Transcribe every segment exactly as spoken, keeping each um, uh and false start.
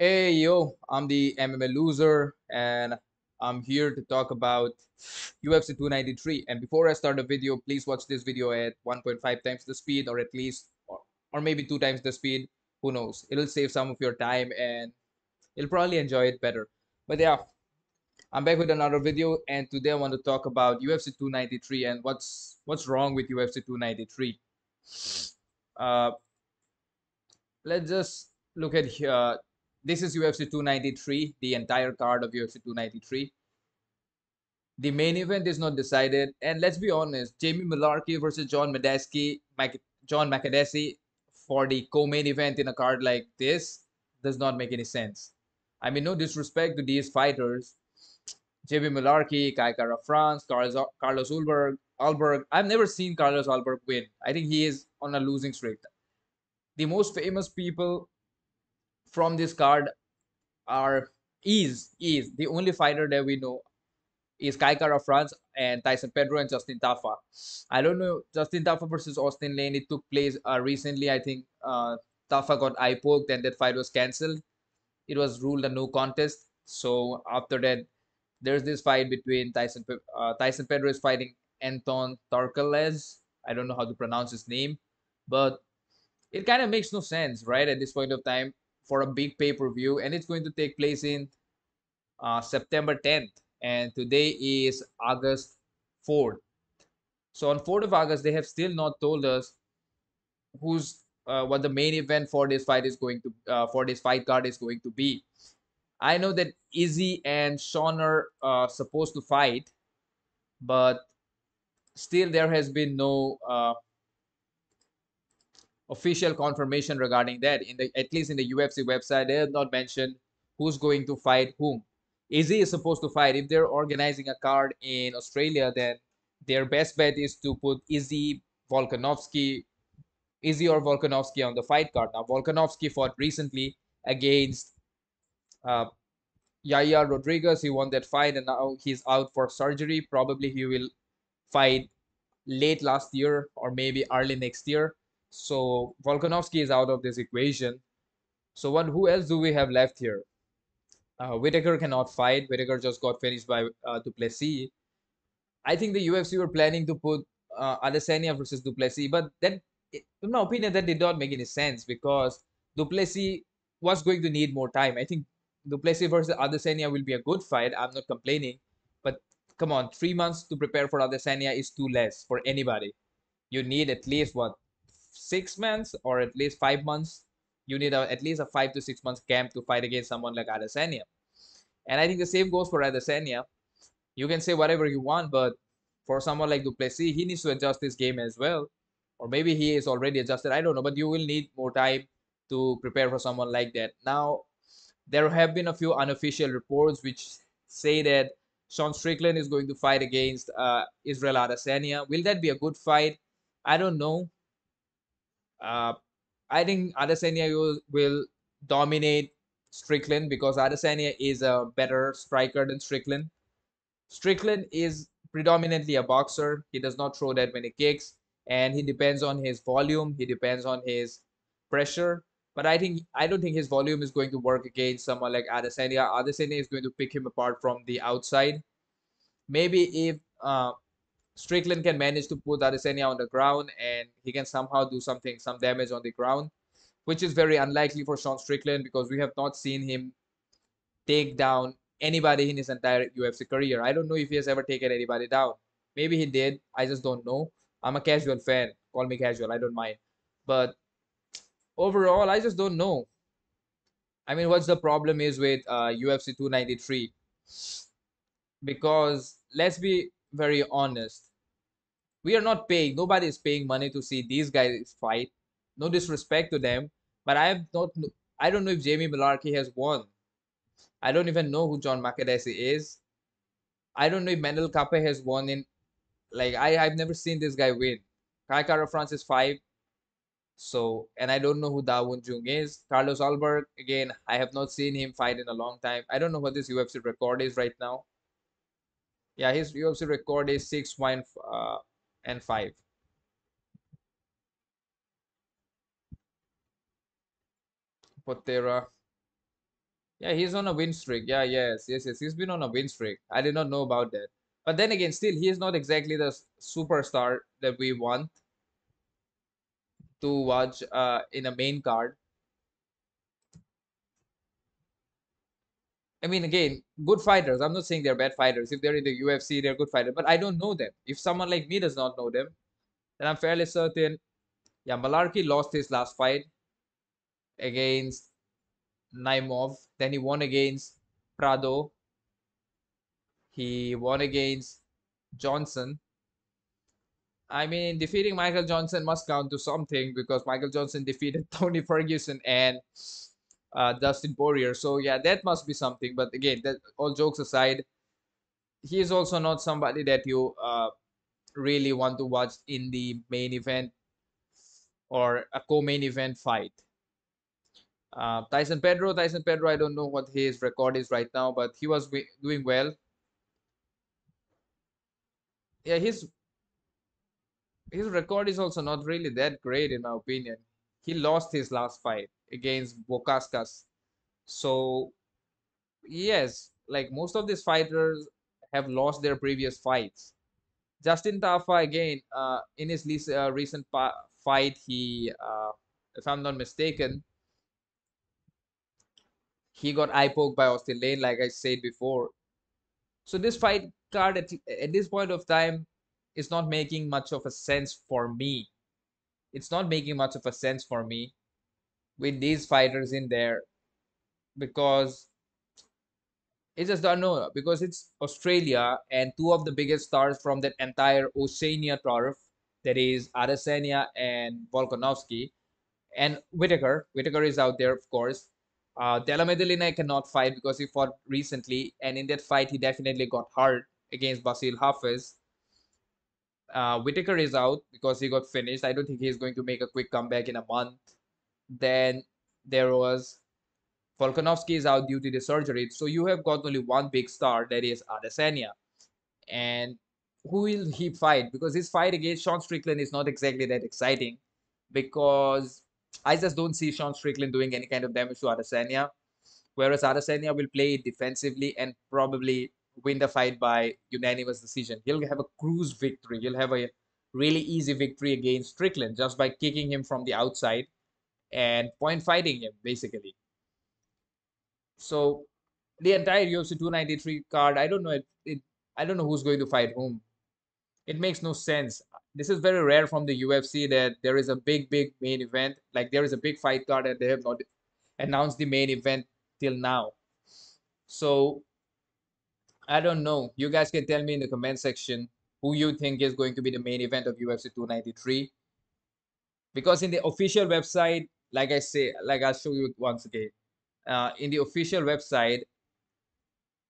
Hey, yo, I'm the M M A Loser, and I'm here to talk about U F C two ninety-three. And before I start the video, please watch this video at one point five times the speed, or at least, or, or maybe two times the speed. Who knows? It'll save some of your time, and you'll probably enjoy it better. But yeah, I'm back with another video, and today I want to talk about U F C two ninety-three and what's what's wrong with U F C two ninety-three. Uh, let's just look at here. Uh, This is U F C two ninety-three, the entire card of U F C two ninety-three. The main event is not decided, and let's be honest, Jamie Mullarkey versus John Medeski, Mike, John Makdessi for the co-main event in a card like this does not make any sense. I mean, no disrespect to these fighters, Jamie Mullarkey, Kai Kara France, Carlos, Carlos Ulberg, Ulberg. I've never seen Carlos Ulberg win. I think he is on a losing streak. The most famous people from this card are is is the only fighter that we know is Kai Kara France and Tyson Pedro and Justin Tafa. I don't know, Justin Tafa versus Austin Lane, it took place uh, recently. I think uh, Tafa got eye poked and that fight was cancelled. It was ruled a no contest. So after that, there's this fight between Tyson uh, Tyson Pedro is fighting Anton Tarkeles. I don't know how to pronounce his name, but it kind of makes no sense, right, at this point of time, for a big pay-per-view, and it's going to take place in uh, September tenth, and today is August fourth. So on fourth of August, they have still not told us who's uh, what the main event for this fight is going to uh, for this fight card is going to be. I know that Izzy and Sean are uh, supposed to fight, but still there has been no Uh, official confirmation regarding that. In the, at least in the U F C website, they have not mentioned who's going to fight whom. Izzy is supposed to fight. If they're organizing a card in Australia, then their best bet is to put Izzy, Volkanovski, Izzy or Volkanovski on the fight card. Now, Volkanovski fought recently against uh, Yaya Rodriguez. He won that fight, and now he's out for surgery. Probably he will fight late last year or maybe early next year. So Volkanovski is out of this equation. So what? Who else do we have left here? Uh, Whitaker cannot fight. Whitaker just got finished by uh, Du Plessis. I think the U F C were planning to put uh, Adesanya versus Du Plessis, but then, in my opinion, that did not make any sense because Du Plessis was going to need more time. I think Du Plessis versus Adesanya will be a good fight. I'm not complaining, but come on, three months to prepare for Adesanya is too less for anybody. You need at least what? Six months or at least five months. You need a, at least a five to six months camp to fight against someone like Adesanya. And I think the same goes for Adesanya. You can say whatever you want, but for someone like Du Plessis, he needs to adjust his game as well. Or maybe he is already adjusted. I don't know, but you will need more time to prepare for someone like that. Now, there have been a few unofficial reports which say that Sean Strickland is going to fight against uh, Israel Adesanya. Will that be a good fight? I don't know. Uh, I think Adesanya will, will dominate Strickland because Adesanya is a better striker than Strickland. Strickland is predominantly a boxer. He does not throw that many kicks, and he depends on his volume. He depends on his pressure. But I think I don't think his volume is going to work against someone like Adesanya. Adesanya is going to pick him apart from the outside. Maybe if Uh, Strickland can manage to put Adesanya on the ground and he can somehow do something, some damage on the ground, which is very unlikely for Sean Strickland because we have not seen him take down anybody in his entire U F C career. I don't know if he has ever taken anybody down. Maybe he did. I just don't know. I'm a casual fan. Call me casual. I don't mind. But overall, I just don't know. I mean, what's the problem is with uh, U F C two ninety-three? Because let's be very honest. We are not paying, nobody is paying money to see these guys fight. No disrespect to them, but I have not, I don't know if Jamie Mullarkey has won. I don't even know who John Makdessi is. I don't know if Manel Kape has won in, like, I, I've never seen this guy win. Kai Kara France is five. So, and I don't know who Daewon Jung is. Carlos Ulberg, again, I have not seen him fight in a long time. I don't know what this U F C record is right now. Yeah, his U F C record is six one uh, and five. Potera. Yeah, he's on a win streak. Yeah, yes, yes, yes. He's been on a win streak. I did not know about that. But then again, still, he is not exactly the s- superstar that we want to watch uh, in a main card. I mean, again, good fighters. I'm not saying they're bad fighters. If they're in the U F C, they're good fighters. But I don't know them. If someone like me does not know them, then I'm fairly certain. Yeah, Mullarkey lost his last fight against Naimov. Then he won against Prado. He won against Johnson. I mean, defeating Michael Johnson must count to something because Michael Johnson defeated Tony Ferguson and uh, Dustin Poirier. So yeah, that must be something. But again, that all jokes aside, he is also not somebody that you uh, really want to watch in the main event or a co-main event fight. Uh, Tyson Pedro, Tyson Pedro. I don't know what his record is right now, but he was wi- doing well. Yeah, his his record is also not really that great in my opinion. He lost his last fight against Bokaskas. So yes, like most of these fighters have lost their previous fights. Justin Tafa again, uh, in his least, uh, recent pa- fight, he, uh, if I'm not mistaken, he got eye poked by Austin Lane, like I said before. So this fight card at, at this point of time is not making much of a sense for me. It's not making much of a sense for me with these fighters in there because it's just don't know because it's Australia and two of the biggest stars from that entire Oceania turf, that is Adesanya and Volkanovski, and Whitaker. Whitaker is out there, of course. Uh, Della Medellina cannot fight because he fought recently, and in that fight, he definitely got hurt against Basil Hafiz. Uh, Whitaker is out because he got finished. I don't think he's going to make a quick comeback in a month. Then there was Volkanovski is out due to the surgery. So you have got only one big star, that is Adesanya. And who will he fight? Because his fight against Sean Strickland is not exactly that exciting because I just don't see Sean Strickland doing any kind of damage to Adesanya. Whereas Adesanya will play it defensively and probably win the fight by unanimous decision. He'll have a cruise victory. He'll have a really easy victory against Strickland just by kicking him from the outside and point fighting him, basically. So the entire U F C two ninety-three card, I don't know it, it I don't know who's going to fight whom. It makes no sense. This is very rare from the U F C that there is a big, big main event. Like there is a big fight card and they have not announced the main event till now. So I don't know. You guys can tell me in the comment section who you think is going to be the main event of U F C two ninety-three. Because in the official website, like I say, like I'll show you once again. Uh, in the official website,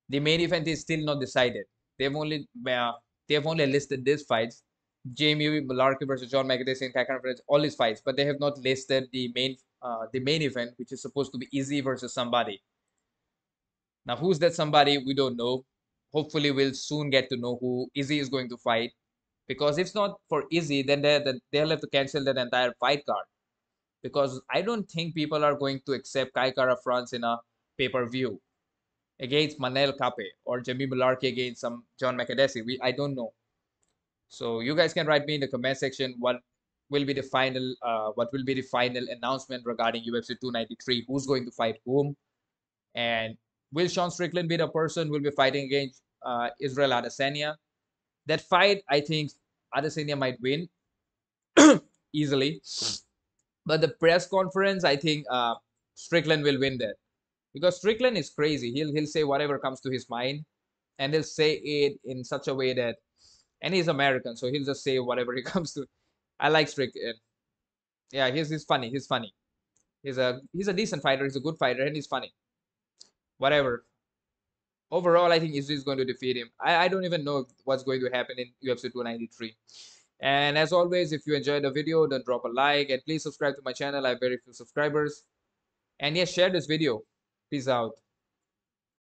the main event is still not decided. They've only uh, they've only listed these fights: Jamie Mullarkey versus John Makdessi and Kai Kara France, all these fights, but they have not listed the main uh, the main event, which is supposed to be Izzy versus somebody. Now, who's that somebody? We don't know. Hopefully, we'll soon get to know who Izzy is going to fight, because if not for Izzy, then they then they'll have to cancel that entire fight card, because I don't think people are going to accept Kai Kara France in a pay per view against Manel Kape or Jamie Mullarkey against some John Makdessi. We I don't know. So you guys can write me in the comment section what will be the final uh, what will be the final announcement regarding U F C two ninety-three, who's going to fight whom, and will Sean Strickland be the person who will be fighting against uh, Israel Adesanya? That fight, I think Adesanya might win easily. But the press conference, I think uh, Strickland will win that. Because Strickland is crazy. He'll he'll say whatever comes to his mind, and he'll say it in such a way that, and he's American, so he'll just say whatever he comes to. I like Strickland. Yeah, he's he's funny. He's funny. He's a he's a decent fighter. He's a good fighter, and he's funny. Whatever. Overall, I think Izzy is going to defeat him. I, I don't even know what's going to happen in U F C two ninety-three. And as always, if you enjoyed the video, then drop a like and please subscribe to my channel. I have very few subscribers. And yes, share this video. Peace out.